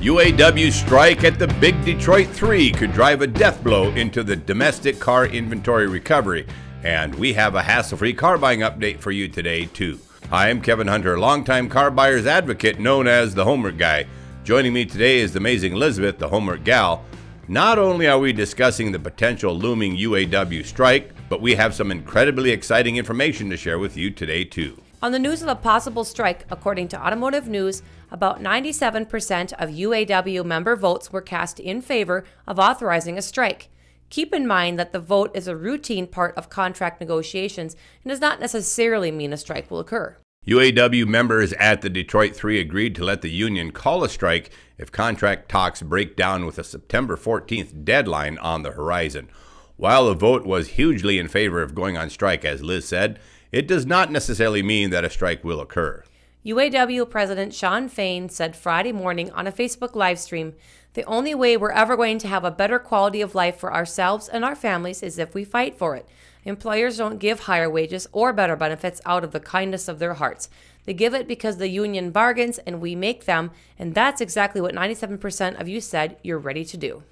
UAW strike at the Big Detroit 3 could drive a death blow into the domestic car inventory recovery. And we have a hassle-free car buying update for you today, too. Hi, I'm Kevin Hunter, longtime car buyer's advocate known as The Homework Guy. Joining me today is the amazing Elizabeth, the Homework Gal. Not only are we discussing the potential looming UAW strike, but we have some incredibly exciting information to share with you today, too. On the news of a possible strike, according to Automotive News, about 97% of UAW member votes were cast in favor of authorizing a strike. Keep in mind that the vote is a routine part of contract negotiations and does not necessarily mean a strike will occur. UAW members at the Detroit 3 agreed to let the union call a strike if contract talks break down with a September 14th deadline on the horizon. While the vote was hugely in favor of going on strike, as Liz said, it does not necessarily mean that a strike will occur. UAW President Sean Fain said Friday morning on a Facebook livestream, "The only way we're ever going to have a better quality of life for ourselves and our families is if we fight for it. Employers don't give higher wages or better benefits out of the kindness of their hearts. They give it because the union bargains and we make them, and that's exactly what 97% of you said you're ready to do."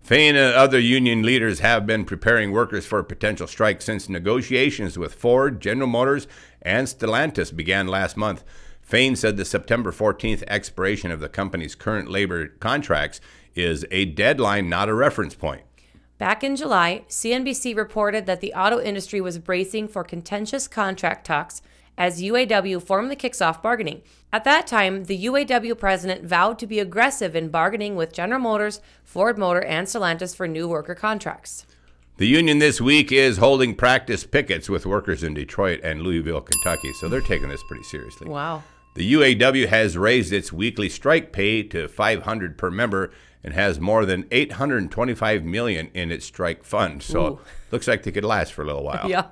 Fain and other union leaders have been preparing workers for a potential strike since negotiations with Ford, General Motors, and Stellantis began last month. Fain said the September 14th expiration of the company's current labor contracts is a deadline, not a reference point. Back in July, CNBC reported that the auto industry was bracing for contentious contract talks as UAW formally kicks off bargaining. At that time, the UAW president vowed to be aggressive in bargaining with General Motors, Ford Motor, and Stellantis for new worker contracts. The union this week is holding practice pickets with workers in Detroit and Louisville, Kentucky, so they're taking this pretty seriously. Wow. The UAW has raised its weekly strike pay to $500 per member and has more than $825 million in its strike fund, so it looks like they could last for a little while. Yeah.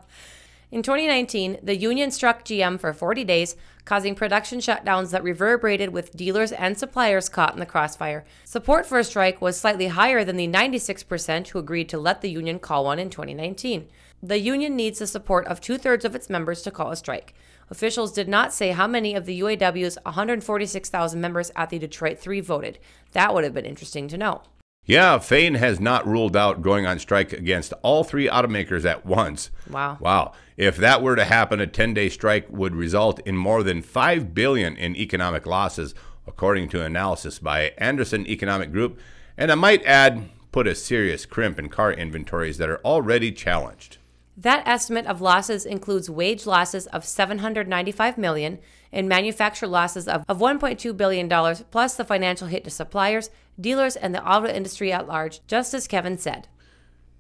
In 2019, the union struck GM for 40 days, causing production shutdowns that reverberated with dealers and suppliers caught in the crossfire. Support for a strike was slightly higher than the 96% who agreed to let the union call one in 2019. The union needs the support of two-thirds of its members to call a strike. Officials did not say how many of the UAW's 146,000 members at the Detroit 3 voted. That would have been interesting to know. Yeah, Fain has not ruled out going on strike against all three automakers at once. Wow. Wow. If that were to happen, a 10-day strike would result in more than $5 billion in economic losses, according to analysis by Anderson Economic Group, and I might add, put a serious crimp in car inventories that are already challenged. That estimate of losses includes wage losses of $795 million and manufacturer losses of $1.2 billion, plus the financial hit to suppliers, dealers, and the auto industry at large, just as Kevin said.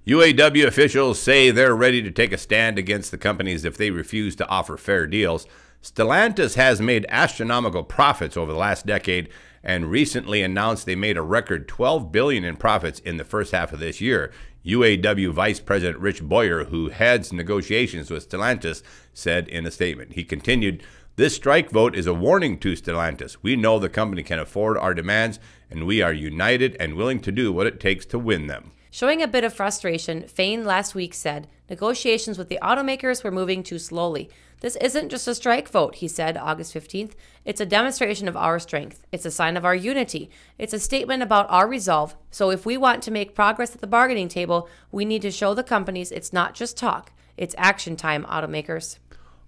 UAW officials say they're ready to take a stand against the companies if they refuse to offer fair deals. Stellantis has made astronomical profits over the last decade and recently announced they made a record $12 billion in profits in the first half of this year. UAW Vice President Rich Boyer, who heads negotiations with Stellantis, said in a statement. He continued, "This strike vote is a warning to Stellantis. We know the company can afford our demands, and we are united and willing to do what it takes to win them." Showing a bit of frustration, Fain last week said negotiations with the automakers were moving too slowly. "This isn't just a strike vote," he said August 15th. "It's a demonstration of our strength. It's a sign of our unity. It's a statement about our resolve. So if we want to make progress at the bargaining table, we need to show the companies it's not just talk. It's action time, automakers."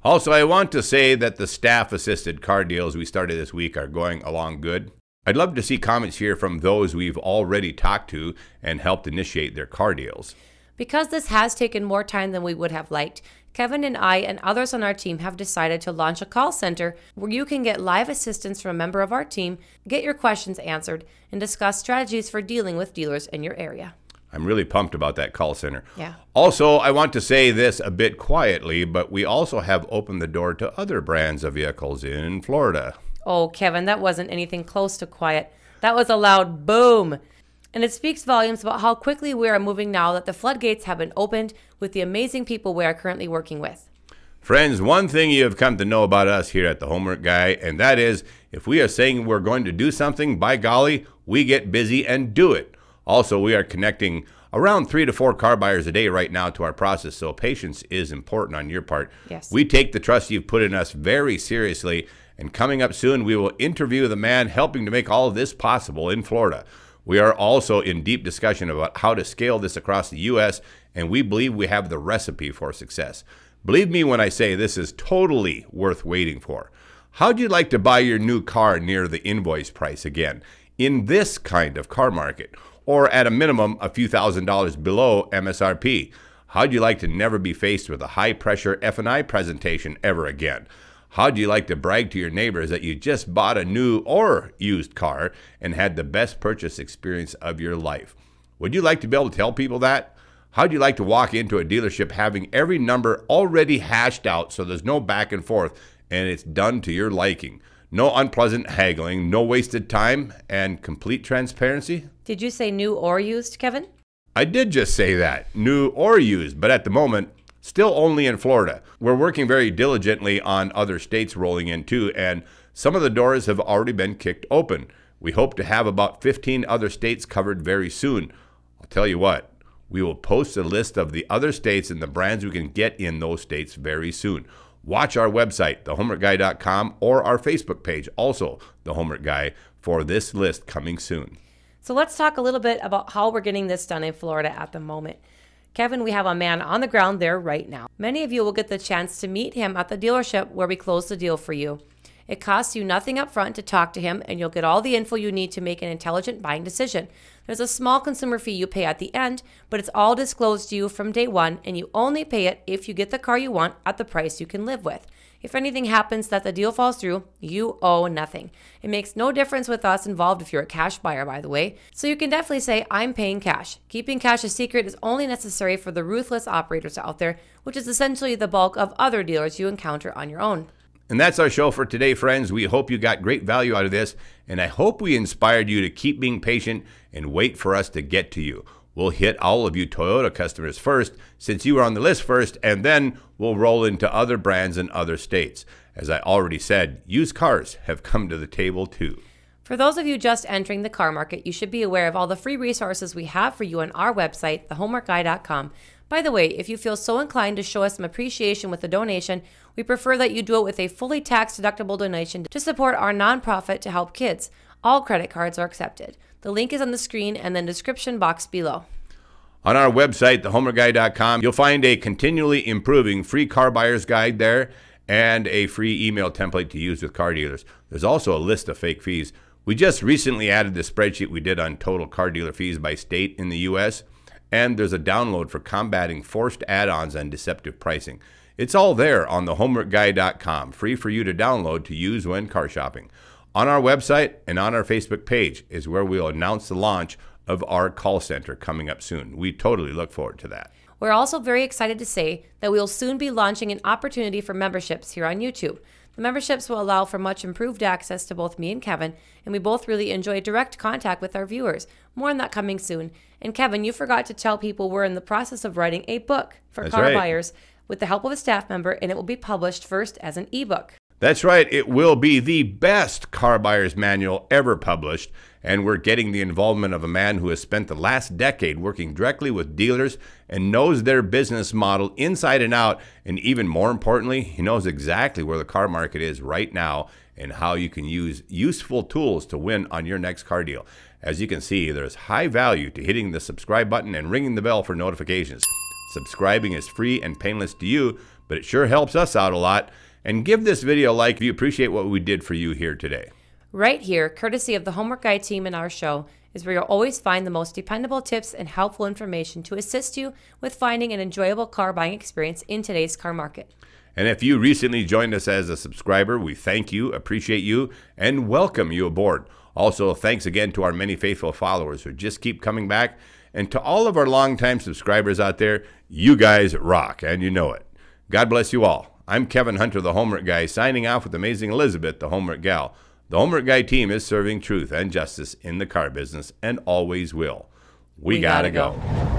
Also, I want to say that the staff-assisted car deals we started this week are going along good. I'd love to see comments here from those we've already talked to and helped initiate their car deals. Because this has taken more time than we would have liked, Kevin and I and others on our team have decided to launch a call center where you can get live assistance from a member of our team, get your questions answered, and discuss strategies for dealing with dealers in your area. I'm really pumped about that call center. Yeah. Also, I want to say this a bit quietly, but we also have opened the door to other brands of vehicles in Florida. Oh, Kevin, that wasn't anything close to quiet. That was a loud boom. And it speaks volumes about how quickly we are moving now that the floodgates have been opened with the amazing people we are currently working with. Friends, one thing you have come to know about us here at The Homework Guy, and that is if we are saying we're going to do something, by golly, we get busy and do it. Also, we are connecting around 3 to 4 car buyers a day right now to our process, so patience is important on your part. Yes. We take the trust you've put in us very seriously And coming up soon, we will interview the man helping to make all of this possible in Florida. We are also in deep discussion about how to scale this across the U.S., and we believe we have the recipe for success. Believe me when I say this is totally worth waiting for. How'd you like to buy your new car near the invoice price again in this kind of car market, or at a minimum a few $1,000s below MSRP? How'd you like to never be faced with a high-pressure F&I presentation ever again? How'd you like to brag to your neighbors that you just bought a new or used car and had the best purchase experience of your life? Would you like to be able to tell people that? How'd you like to walk into a dealership having every number already hashed out so there's no back and forth and it's done to your liking? No unpleasant haggling, no wasted time, and complete transparency? Did you say new or used, Kevin? I did just say that, new or used, but at the moment, still only in Florida. We're working very diligently on other states rolling in too, and some of the doors have already been kicked open. We hope to have about 15 other states covered very soon. I'll tell you what, we will post a list of the other states and the brands we can get in those states very soon. Watch our website, thehomeworkguy.com, or our Facebook page, also The Homework Guy, for this list coming soon. So let's talk a little bit about how we're getting this done in Florida at the moment. Kevin, we have a man on the ground there right now. Many of you will get the chance to meet him at the dealership where we close the deal for you. It costs you nothing up front to talk to him, and you'll get all the info you need to make an intelligent buying decision. There's a small consumer fee you pay at the end, but it's all disclosed to you from day one, and you only pay it if you get the car you want at the price you can live with. If anything happens that the deal falls through, you owe nothing. It makes no difference with us involved if you're a cash buyer, by the way. So you can definitely say, I'm paying cash. Keeping cash a secret is only necessary for the ruthless operators out there, which is essentially the bulk of other dealers you encounter on your own. And that's our show for today, friends. We hope you got great value out of this, and I hope we inspired you to keep being patient and wait for us to get to you. We'll hit all of you Toyota customers first, since you were on the list first, and then we'll roll into other brands and other states. As I already said, used cars have come to the table too. For those of you just entering the car market, you should be aware of all the free resources we have for you on our website, thehomeworkguy.com. By the way, if you feel so inclined to show us some appreciation with a donation, we prefer that you do it with a fully tax-deductible donation to support our nonprofit to help kids. All credit cards are accepted. The link is on the screen and the description box below. On our website, thehomeworkguy.com, you'll find a continually improving free car buyer's guide there and a free email template to use with car dealers. There's also a list of fake fees. We just recently added the spreadsheet we did on total car dealer fees by state in the U.S., and there's a download for combating forced add-ons and deceptive pricing. It's all there on thehomeworkguy.com, free for you to download to use when car shopping. On our website and on our Facebook page is where we'll announce the launch of our call center coming up soon. We totally look forward to that. We're also very excited to say that we'll soon be launching an opportunity for memberships here on YouTube. The memberships will allow for much improved access to both me and Kevin, and we both really enjoy direct contact with our viewers. More on that coming soon. And Kevin, you forgot to tell people we're in the process of writing a book for car buyers with the help of a staff member, and it will be published first as an ebook. That's right. It will be the best car buyer's manual ever published, and we're getting the involvement of a man who has spent the last decade working directly with dealers and knows their business model inside and out, and even more importantly, he knows exactly where the car market is right now and how you can use useful tools to win on your next car deal. As you can see, there's high value to hitting the subscribe button and ringing the bell for notifications. Subscribing is free and painless to you, but it sure helps us out a lot. And give this video a like if you appreciate what we did for you here today. Right here, courtesy of the Homework Guy team and our show, is where you'll always find the most dependable tips and helpful information to assist you with finding an enjoyable car buying experience in today's car market. And if you recently joined us as a subscriber, we thank you, appreciate you, and welcome you aboard. Also, thanks again to our many faithful followers who just keep coming back. And to all of our longtime subscribers out there, you guys rock, and you know it. God bless you all. I'm Kevin Hunter, the Homework Guy, signing off with amazing Elizabeth, the Homework Gal. The Homework Guy team is serving truth and justice in the car business and always will. We gotta go.